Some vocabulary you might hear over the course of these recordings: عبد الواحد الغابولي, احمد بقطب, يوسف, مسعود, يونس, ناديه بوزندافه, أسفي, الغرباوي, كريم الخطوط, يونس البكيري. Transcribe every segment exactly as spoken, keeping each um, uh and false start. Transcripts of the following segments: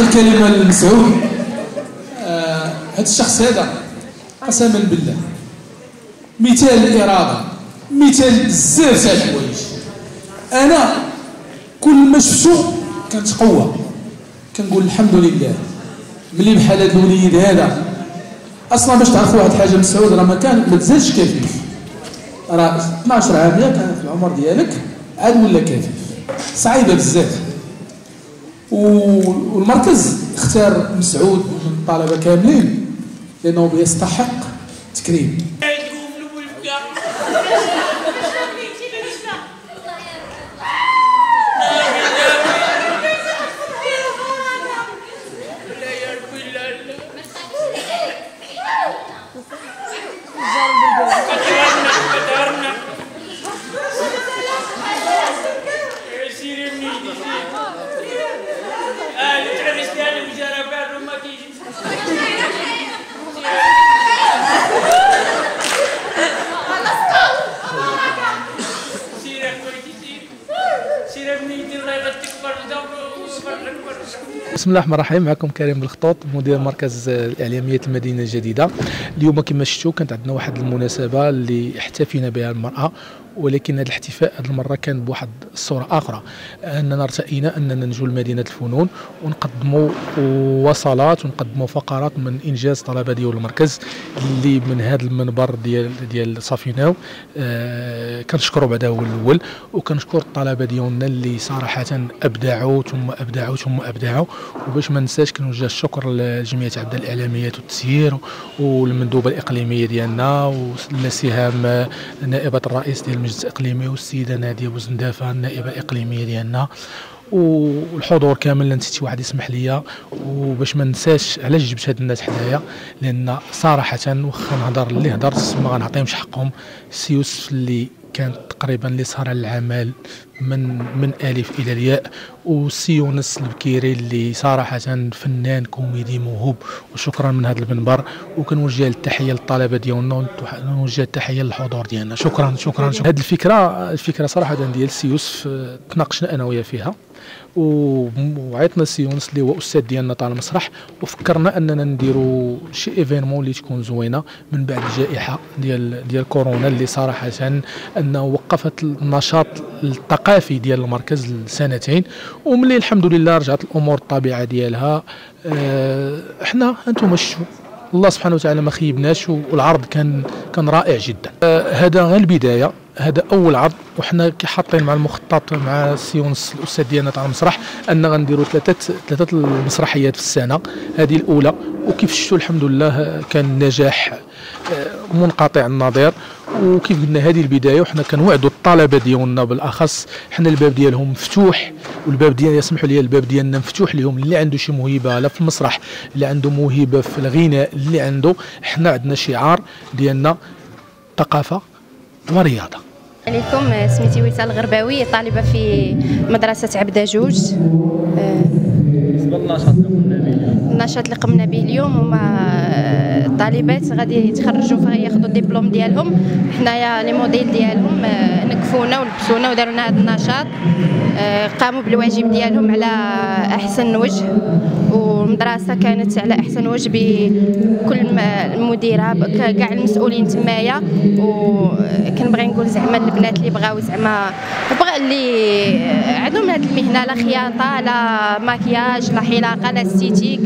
نعطي الكلمه لمسعود. هذا آه الشخص هذا قسما بالله مثال الاراده، مثال بزاف تاع الحوايج. انا كل ما شفتو كنتقوى، كنقول الحمد لله ملي بحال هذا الوليد هذا. اصلا باش تعرف واحد حاجه مسعود راه ما كان ما تزادش كفيف، راه اثناش عاميه كان في العمر ديالك عاد ولا كفيف، صعيبه بزاف. والمركز اختار مسعود من الطلبه كاملين لانه يستحق تكريم. بسم الله الرحمن الرحيم. معكم كريم الخطوط مدير مركز الاعلاميه المدينه الجديده. اليوم كما شفتوا كانت عندنا واحد المناسبه اللي احتفينا بها المراه، ولكن هذا الاحتفاء هذه المره كان بواحد الصوره اخرى، اننا ارتئينا اننا نجوا لمدينه الفنون ونقدموا وصلات ونقدموا فقرات من انجاز طلبه ديال المركز اللي من هذا المنبر ديال ديال صافيناو. آه كنشكروا بعدا هو الاول، وكنشكر الطلبه ديالنا اللي صراحه ابدعوا ثم ابدعوا ثم ابدعوا. وباش ما ننساش كنوجه الشكر لجمعيه عبد الاعلاميات والتسيير والمندوبه الاقليميه ديالنا والسهام نائبه الرئيس ديال المجلس الاقليمي والسيده ناديه بوزندافه النائبه الاقليميه ديالنا والحضور كامل. نسيت واحد يسمح لي. وباش ما ننساش علاش جبت هاد الناس حدايا، لان صراحه واخا نهضر اللي هضرت ما غنعطيهمش حقهم. سي يوسف اللي كان تقريبا اللي سهر على العمل من من الف الى الياء، وسي يونس البكيري اللي صراحه فنان كوميدي موهوب. وشكرا من هذا المنبر، وكنوجه التحيه للطلبه ديالنا ونوجه التحيه للحضور ديالنا. شكرا شكرا, شكرا. هذه الفكره الفكره صراحه ديال سي يوسف تناقشنا انا وياه فيها، وعيطنا سي يونس اللي هو استاذ ديالنا تاع المسرح، وفكرنا اننا نديروا شي ايفينمون اللي تكون زوينه من بعد الجائحه ديال ديال كورونا اللي صراحه انه وقفت النشاط الثقافي ديال المركز لسنتين. وملي الحمد لله رجعت الامور الطبيعه ديالها، اه حنا انتم شفتوا الله سبحانه وتعالى ما خيبناش، والعرض كان كان رائع جدا. اه هذا غير البدايه، هذا اول عرض. وحنا كي حاطين مع المخطط مع سيونس الاستاذ ديالنا تاع المسرح ان غنديروا ثلاثه ثلاثه المسرحيات في السنه، هذه الاولى. وكيف شفتوا الحمد لله كان نجاح منقطع النظير. وكيف قلنا هذه البدايه، وحنا كنوعدوا الطلبه ديالنا بالاخص حنا الباب ديالهم مفتوح، والباب ديالنا يسمحوا لي الباب ديالنا مفتوح لهم. اللي عنده شي موهبه لا في المسرح، اللي عنده موهبه في الغناء، اللي عنده. حنا عندنا شعار ديالنا ثقافه ورياضه. السلام عليكم. سميتي ويتا الغرباوي، طالبه في مدرسه عبده جوج. بالنسبه للنشاط اللي قمنا به اليوم، النشاط اللي قمنا به اليوم هما الطالبات غادي يتخرجوا فياخذوا الدبلوم ديالهم، حنايا لي موديل ديالهم نكفونا ولبسونا وداروا لنا هذا النشاط. قاموا بالواجب ديالهم على احسن وجه، والمدرسه كانت على احسن وجه بكل المديره كاع المسؤولين تمايا. وكنبغي نقول زعما البنات اللي بغاو زعما اللي عندهم هذه المهنه، لا خياطه لا ماكياج لا حلاقه لا استيتيك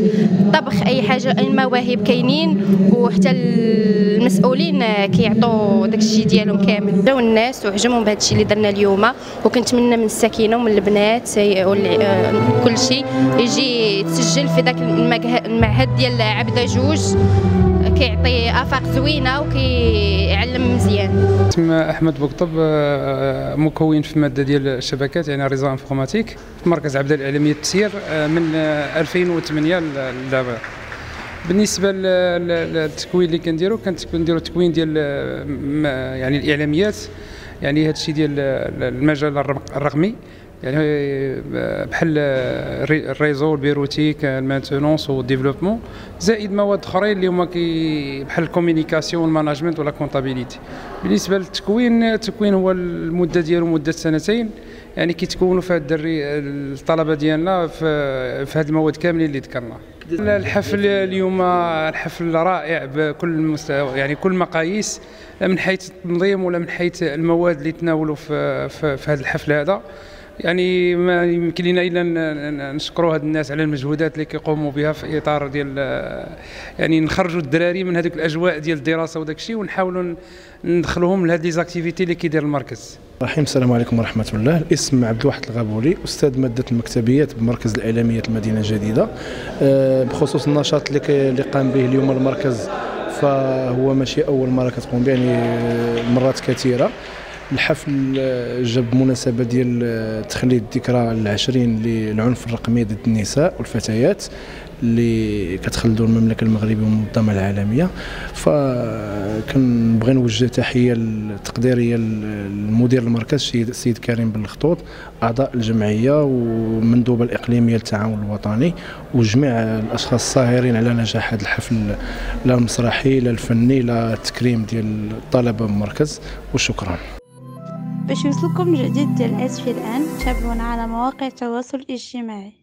طبخ، اي حاجه، اي مواهب كاينين. وحتى المسؤولين كيعطوا داكشي ديالهم كامل. جاو الناس وعجبهم بهذا الشيء اللي درنا اليوم، وكنتمنى من الساكنه ومن البنات كل شيء يجي يتسجل في داك المعهد ديال عبده جوج، كيعطي افاق زوينه وكيعلم مزيان. اسمي احمد بقطب، مكون في ماده ديال الشبكات يعني ريزو انفورماتيك في مركز عبد الاعلاميه التسيير من ألفين وثمانية لدابا. بالنسبه للتكوين اللي كنديرو كنديرو التكوين ديال يعني الاعلاميات، يعني هذا الشيء ديال المجال الرقمي، يعني بحال الريزو البيروتيك المانتونونس والديفلوبمون، زائد مواد اخرين اللي هما كي بحال الكوميونيكاسيون والماناجمنت ولا كونطابيليتي. بالنسبه للتكوين، التكوين هو المده ديالو مده سنتين، يعني كيتكونوا في هاد الدري الطلبه ديالنا في في هاد المواد كاملين اللي ذكرناها. الحفل اليوم الحفل رائع بكل المستوى، يعني كل المقاييس، من حيث التنظيم ولا من حيث المواد اللي تناولوا في في, في هذا الحفل هذا. يعني ما يمكن لنا الا نشكروا هاد الناس على المجهودات اللي كيقوموا بها في اطار ديال يعني نخرجوا الدراري من هذيك الاجواء ديال الدراسه وداك الشيء، ونحاولوا ندخلوهم لهاد لي زاكتيفيتي اللي كيدير المركز. رحيم السلام عليكم ورحمه الله. الاسم عبد الواحد الغابولي، استاذ ماده المكتبيات بمركز الاعلاميات المدينه الجديده. بخصوص النشاط اللي قام به اليوم المركز، فهو ماشي اول مره كتقوم به، يعني مرات كثيره. الحفل جاب بمناسبه ديال تخليد الذكرى العشرين للعنف الرقمي ضد النساء والفتيات اللي كتخلدوا المملكه المغربيه والمنظمه العالميه. فكنبغي نوجه تحيه تقديريه لمدير المركز السيد كريم الخطوط، اعضاء الجمعيه والمندوبه الاقليميه للتعاون الوطني، وجميع الاشخاص الساهرين على نجاح هذا الحفل، لا المسرحي لا الفني لا التكريم ديال الطلبه بالمركز. وشكرا. باش يوصلكم الجديد ديال أسفي الآن، تابعونا على مواقع التواصل الاجتماعي.